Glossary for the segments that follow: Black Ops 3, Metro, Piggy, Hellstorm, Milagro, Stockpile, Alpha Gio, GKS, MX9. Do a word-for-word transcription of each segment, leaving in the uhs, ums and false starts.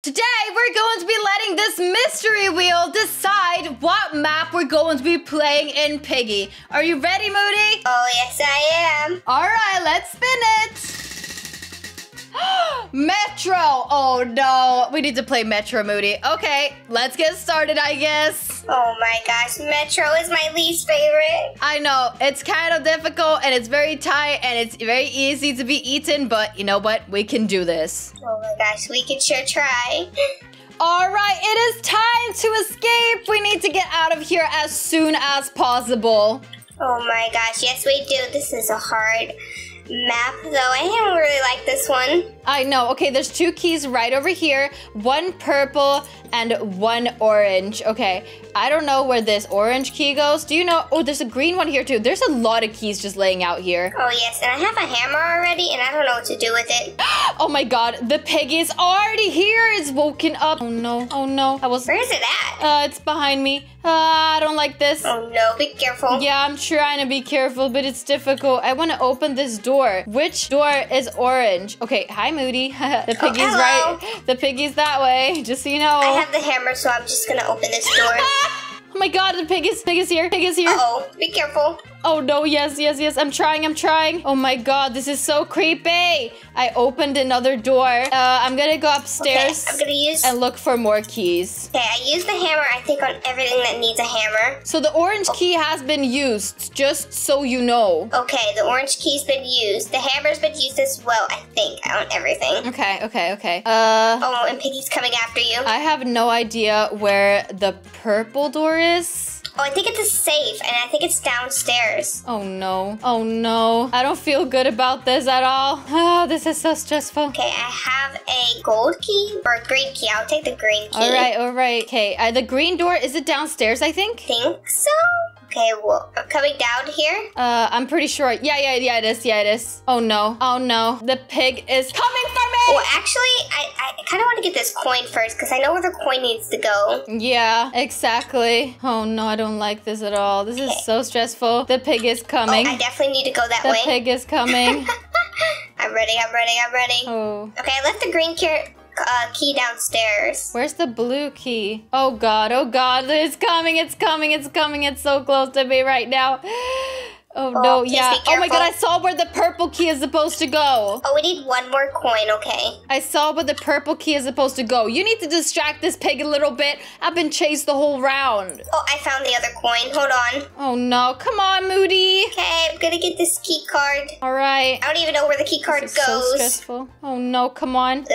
Today, we're going to be letting this mystery wheel decide what map we're going to be playing in Piggy. Are you ready, Moody? Oh, yes, I am. All right, let's spin it. Metro. Oh, no. We need to play Metro, Moody. Okay, let's get started, I guess. Oh, my gosh. Metro is my least favorite. I know. It's kind of difficult, and it's very tight, and it's very easy to be eaten, but you know what? We can do this. Oh, my gosh. We can sure try. All right. It is time to escape. We need to get out of here as soon as possible. Oh, my gosh. Yes, we do. This is a hard map, though. I didn't really like this one. I know. Okay, there's two keys right over here. One purple and one orange. Okay, I don't know where this orange key goes. Do you know? Oh, there's a green one here, too. There's a lot of keys just laying out here. Oh, yes, and I have a hammer already, and I don't know what to do with it. Oh, my God. The piggy is already here. It's woken up. Oh, no. Oh, no. I was... Where is it at? Uh, it's behind me. Uh, I don't like this. Oh, no. Be careful. Yeah, I'm trying to be careful, but it's difficult. I want to open this door. Which door is orange? Okay, hi, Moody. The piggy's oh, right. The piggy's that way, just so you know. I have the hammer, so I'm just gonna open this door. Ah! Oh my God, the piggy's, piggy's here, piggy's here. Uh-oh, be careful. Oh no, yes, yes, yes, I'm trying, I'm trying. Oh my God, this is so creepy. I opened another door. Uh, I'm gonna go upstairs okay, I'm gonna use... and look for more keys. Okay, I used the hammer, I think, on everything that needs a hammer. So the orange oh. key has been used, just so you know. Okay, the orange key's been used. The hammer's been used as well, I think, on everything. Okay, okay, okay. Uh. Oh, and Piggy's coming after you. I have no idea where the purple door is. Oh, I think it's a safe, and I think it's downstairs. Oh, no. Oh, no. I don't feel good about this at all. Oh, this is so stressful. Okay, I have a gold key or a green key. I'll take the green key. All right, all right. Okay, uh, the green door, is it downstairs, I think? Think so. Okay, well, I'm coming down here. Uh, I'm pretty sure. Yeah, yeah, yeah, it is. Yeah, it is. Oh, no. Oh, no. The pig is coming for me. Well, actually, I, I kind of want to get this coin first because I know where the coin needs to go. Yeah, exactly. Oh, no, I don't like this at all. This is okay. so stressful. The pig is coming. Oh, I definitely need to go that the way. The pig is coming. I'm ready. I'm ready. I'm ready. Oh. Okay, I left the green carrot. Uh, key downstairs. Where's the blue key? Oh God, oh God, it's coming, it's coming, it's coming, it's so close to me right now. Oh, oh no, yeah. Oh my God, I saw where the purple key is supposed to go. Oh, we need one more coin, okay. I saw where the purple key is supposed to go. You need to distract this pig a little bit. I've been chased the whole round. Oh, I found the other coin. Hold on. Oh no, come on, Moody. Okay, I'm gonna get this key card. All right. I don't even know where the key card goes. So stressful. Oh no, come on. Uh,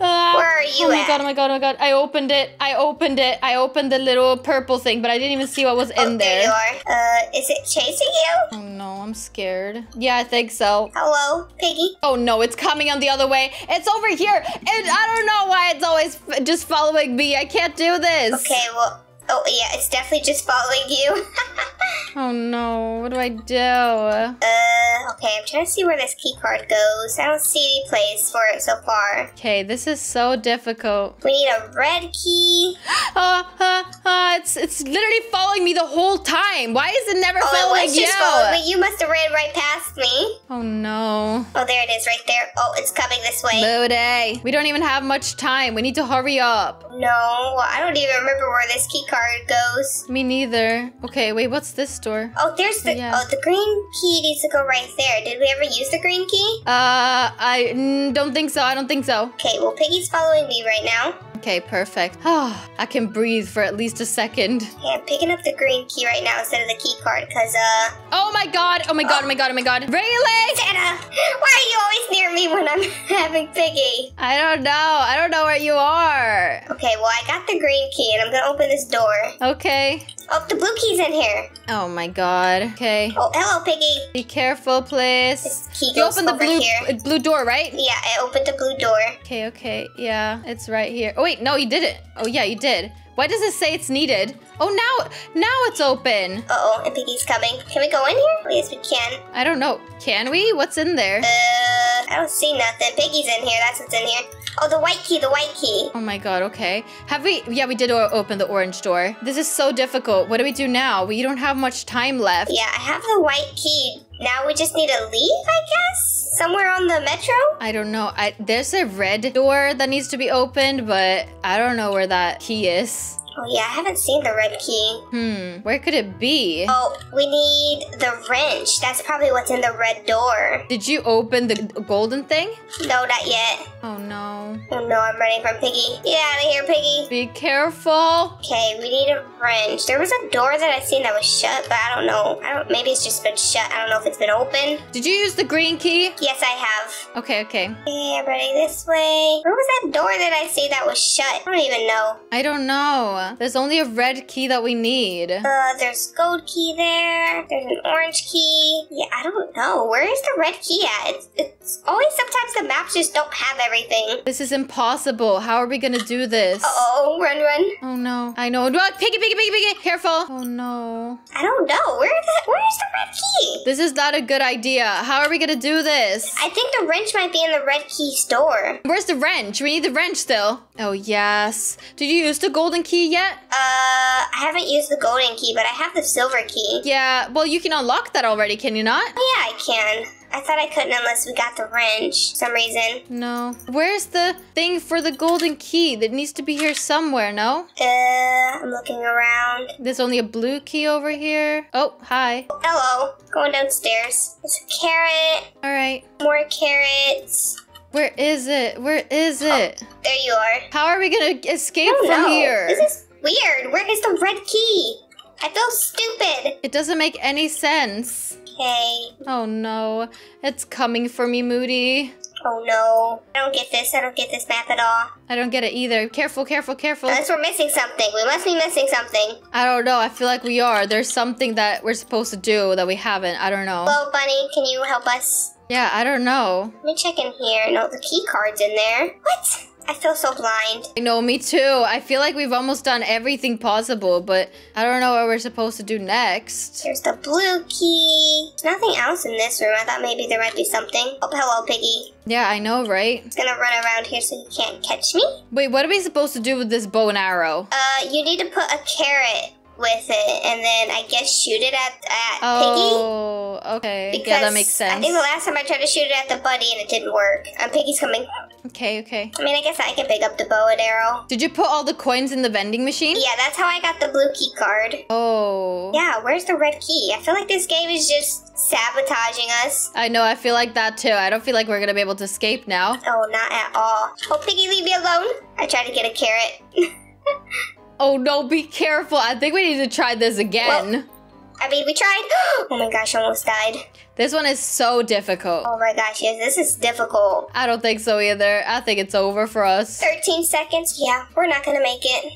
ah. Where are you at? Oh my God, oh my God, oh my God. I opened it. I opened it. I opened the little purple thing, but I didn't even see what was in there. There you are. Uh, is it chasing? Oh no, I'm scared. Yeah, I think so. Hello, Piggy. Oh no, it's coming on the other way. It's over here. And I don't know why it's always f just following me. I can't do this. Okay, well, oh yeah, it's definitely just following you. Oh no, what do I do? Uh, okay, I'm trying to see where this key card goes. I don't see any place for it so far. Okay, this is so difficult. We need a red key. uh, uh, uh, it's it's literally following me the whole time. Why is it never oh, following it you? Following me. You must have ran right past me. Oh no. Oh, there it is right there. Oh, it's coming this way. Moody. We don't even have much time. We need to hurry up. No, I don't even remember where this key card goes. Me neither. Okay, wait, what's this door? Oh, there's the yeah. oh the green key needs to go right there. Did we ever use the green key? Uh, I mm, don't think so. I don't think so. Okay, well, Piggy's following me right now. Okay, perfect. Oh, I can breathe for at least a second. Yeah, I'm picking up the green key right now instead of the key card, because, uh... Oh my God! Oh my God, oh, oh my God, oh my God. Really? Santa, why are you always near me when I'm having Piggy? I don't know. I don't know where you are. Okay, well, I got the green key, and I'm gonna open this door. Okay. Oh, the blue key's in here. Oh my God. Okay. Oh, hello, Piggy. Be careful, please. This key you goes opened over the blue, here. blue door, right? Yeah, I opened the blue door. Okay, okay. Yeah, it's right here. Oh, wait. No, you didn't. Oh, yeah, you did. Why does it say it's needed? Oh, now now it's open. Uh-oh, and Piggy's coming. Can we go in here? Oh, yes, we can. I don't know. Can we? What's in there? Uh, I don't see nothing. Piggy's in here. That's what's in here. Oh, the white key, the white key. Oh, my God, okay. Have we... Yeah, we did open the orange door. This is so difficult. What do we do now? We don't have much time left. Yeah, I have the white key. Now we just need to leave, I guess? Somewhere on the metro? I don't know. I, there's a red door that needs to be opened, but I don't know where that key is. Oh yeah, I haven't seen the red key. Hmm, where could it be? Oh, we need the wrench. That's probably what's in the red door. Did you open the golden thing? No, not yet. Oh no. Oh no, I'm running from Piggy. Get out of here, Piggy. Be careful. Okay, we need a wrench. There was a door that I seen that was shut, but I don't know. I don't. Maybe it's just been shut. I don't know if it's been open. Did you use the green key? Yes, I have. Okay, okay. Okay, I'm running this way. Where was that door that I see that was shut? I don't even know. I don't know. There's only a red key that we need. Uh, there's gold key there. There's an orange key. Yeah, I don't know. Where is the red key at? It's, it's always sometimes the maps just don't have everything. This is impossible. How are we gonna do this? Uh-oh, run, run. Oh, no. I know. Piggy, Piggy, Piggy, Piggy. Careful. Oh, no. I don't know. Where is the, where is the red key? This is not a good idea. How are we gonna do this? I think the wrench might be in the red key store. Where's the wrench? We need the wrench still. Oh, yes. Did you use the golden key yet? Yet? Uh, I haven't used the golden key, but I have the silver key. Yeah, well, you can unlock that already, can you not? Yeah, I can. I thought I couldn't unless we got the wrench for some reason. No. Where's the thing for the golden key? That needs to be here somewhere, no? Uh, I'm looking around. There's only a blue key over here. Oh, hi. Oh, hello. Going downstairs. There's a carrot. All right. More carrots. Where is it? Where is it? Oh, there you are. How are we gonna escape from know. here? This is weird. Where is the red key? I feel stupid. It doesn't make any sense. Okay. Oh no. It's coming for me, Moody. Oh no. I don't get this. I don't get this map at all. I don't get it either. Careful, careful, careful. Unless we're missing something. We must be missing something. I don't know. I feel like we are. There's something that we're supposed to do that we haven't. I don't know. Hello, Bunny. Can you help us? Yeah, I don't know. Let me check in here. No, the key card's in there. What? I feel so blind. I know, me too. I feel like we've almost done everything possible, but I don't know what we're supposed to do next. There's the blue key. There's nothing else in this room. I thought maybe there might be something. Oh, hello, Piggy. Yeah, I know, right? It's gonna run around here so you can't catch me. Wait, what are we supposed to do with this bow and arrow? Uh, you need to put a carrot with it, and then I guess shoot it at, at oh, Piggy. Oh, okay. Because yeah, that makes sense. I think the last time I tried to shoot it at the bunny and it didn't work. And um, Piggy's coming. Okay, okay. I mean, I guess I can pick up the bow and arrow. Did you put all the coins in the vending machine? Yeah, that's how I got the blue key card. Oh. Yeah, where's the red key? I feel like this game is just sabotaging us. I know, I feel like that too. I don't feel like we're gonna be able to escape now. Oh, not at all. Oh, Piggy, leave me alone. I tried to get a carrot. Oh no, be careful. I think we need to try this again. Well, I mean, we tried. Oh my gosh, I almost died. This one is so difficult. Oh my gosh, yes, this is difficult. I don't think so either. I think it's over for us. thirteen seconds, yeah, we're not gonna make it.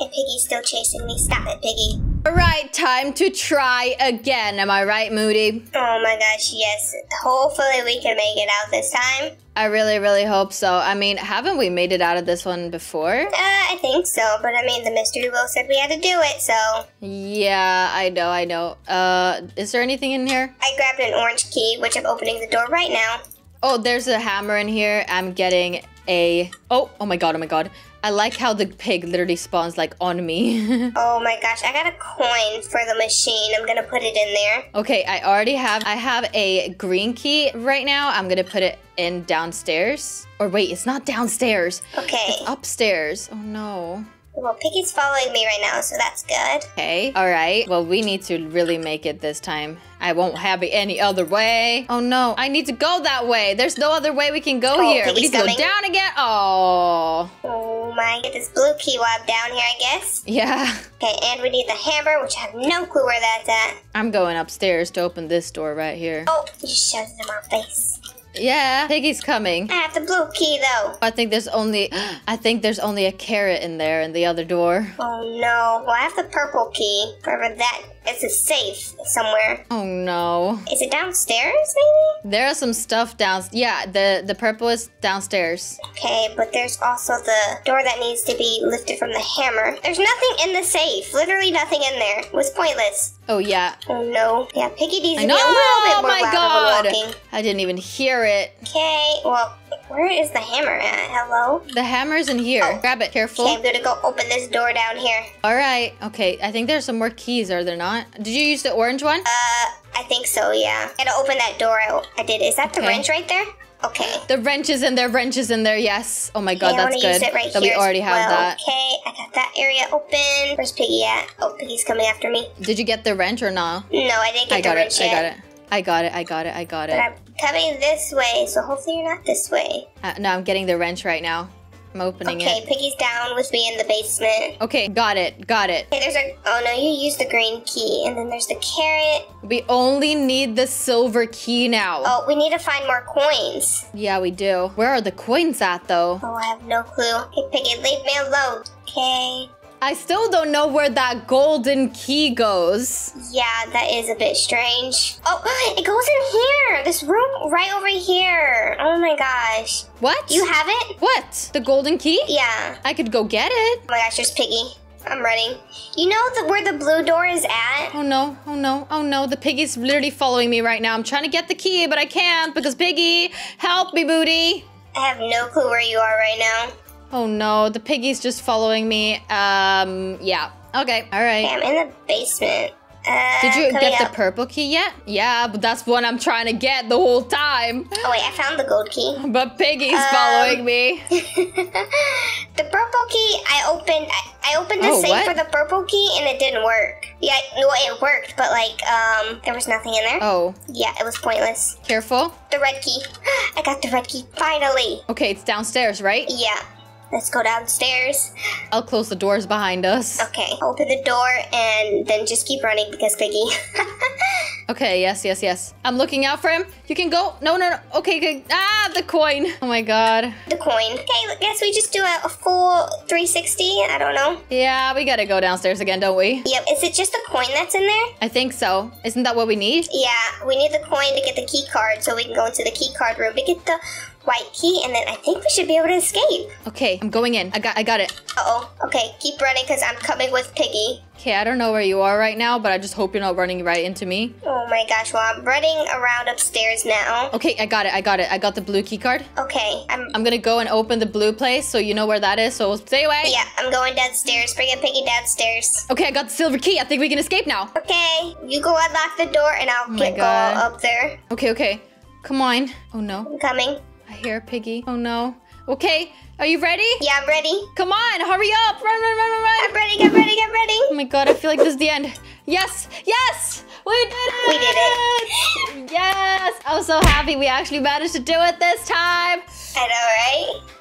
And Piggy's still chasing me. Stop it, Piggy. All right, time to try again. Am I right, Moody? Oh my gosh, yes. Hopefully we can make it out this time. I really, really hope so. I mean, haven't we made it out of this one before? Uh, I think so, but I mean, the mystery wheel said we had to do it, so. Yeah, I know, I know. Uh, is there anything in here? I grabbed an orange key, which I'm opening the door right now. Oh, there's a hammer in here. I'm getting a... Oh, oh my god, oh my god. I like how the pig literally spawns, like, on me. Oh my gosh, I got a coin for the machine. I'm gonna put it in there. Okay, I already have... I have a green key right now. I'm gonna put it in downstairs. Or wait, it's not downstairs. Okay. It's upstairs. Oh no. Well, Piggy's following me right now, so that's good. Okay, all right. Well, we need to really make it this time. I won't have it any other way. Oh no, I need to go that way. There's no other way we can go oh, here. Piggy's we need to coming. go down again. Oh. Oh my, get this blue key while I'm down here, I guess. Yeah. Okay, and we need the hammer, which I have no clue where that's at. I'm going upstairs to open this door right here. Oh, you just shoved it in my face. Yeah, Piggy's coming. I have the blue key though. I think there's only, I think there's only a carrot in there in the other door. Oh no, well I have the purple key. Wherever that, it's a safe somewhere. Oh no. Is it downstairs maybe? There are some stuff down, yeah, the, the purple is downstairs. Okay, but there's also the door that needs to be lifted from the hammer. There's nothing in the safe, literally nothing in there. It was pointless. Oh yeah. Oh no. Yeah, Piggy needs to be a little bit more loud when walking. I didn't even hear it. Okay, well, where is the hammer at? Hello? The hammer's in here. Oh. Grab it. Careful. Okay, I'm gonna go open this door down here. All right. Okay, I think there's some more keys, are there not? Did you use the orange one? Uh, I think so, yeah. I had to open that door. I, I did. Is that okay. The wrench right there? Okay. The wrench is in there. Wrench is in there. Yes. Oh my god, okay, that's good. Use it right that here we already well. have that. Okay, I got that area open. Where's Piggy at? Oh, Piggy's coming after me. Did you get the wrench or not? No, I didn't get I the wrench it. yet. I got it. I got it. I got it. I got it. But I'm coming this way, so hopefully you're not this way. Uh, no, I'm getting the wrench right now. I'm opening okay, it. Okay, Piggy's down with me in the basement. Okay, got it, got it. Okay, there's a... Oh, no, you used the green key. And then there's the carrot. We only need the silver key now. Oh, we need to find more coins. Yeah, we do. Where are the coins at, though? Oh, I have no clue. Okay, Piggy, leave me alone. Okay. I still don't know where that golden key goes. Yeah, that is a bit strange. Oh, it goes in here. This room right over here. Oh my gosh. What? You have it? What? The golden key? Yeah. I could go get it. Oh my gosh, there's Piggy. I'm running. You know the, where the blue door is at? Oh no, oh no, oh no. The Piggy's literally following me right now. I'm trying to get the key, but I can't because Piggy, help me, booty. I have no clue where you are right now. Oh no, the Piggy's just following me. Um, yeah. Okay, all right. Okay, I'm in the basement. Uh, Did you get the purple key yet? Yeah, but that's what I'm trying to get the whole time. Oh wait, I found the gold key. But Piggy's um, following me. The purple key, I opened. I, I opened the oh, safe what? for the purple key, and it didn't work. Yeah, well, it worked, but like, um, there was nothing in there. Oh. Yeah, it was pointless. Careful. The red key. I got the red key finally. Okay, it's downstairs, right? Yeah. Let's go downstairs. I'll close the doors behind us. Okay, open the door and then just keep running because Piggy. Okay, yes, yes, yes. I'm looking out for him. You can go. No, no, no. Okay, good. Ah, the coin. Oh my god. The coin. Okay, I guess we just do a, a full three sixty. I don't know. Yeah, we gotta go downstairs again, don't we? Yep. Is it just the coin that's in there? I think so. Isn't that what we need? Yeah, we need the coin to get the key card so we can go into the key card room to get the white key, and then I think we should be able to escape. Okay, I'm going in. I got I got it. Uh-oh. Okay, keep running because I'm coming with Piggy. Okay, I don't know where you are right now, but I just hope you're not running right into me. Oh my gosh, well, I'm running around upstairs now. Okay, I got it, I got it. I got the blue key card. Okay, I'm... I'm gonna go and open the blue place, so you know where that is, so stay away. Yeah, I'm going downstairs. Bring in Piggy downstairs. Okay, I got the silver key. I think we can escape now. Okay, you go unlock the door, and I'll oh get go up there. Okay, okay. Come on. Oh no. I'm coming. I hear Piggy. Oh no. Okay, are you ready? Yeah, I'm ready. Come on, hurry up. Run, run, run, run, run. I'm ready, get ready, get ready. Oh my god, I feel like this is the end. Yes, yes, we did it. We did it. Yes, I was so happy we actually managed to do it this time. I know, right?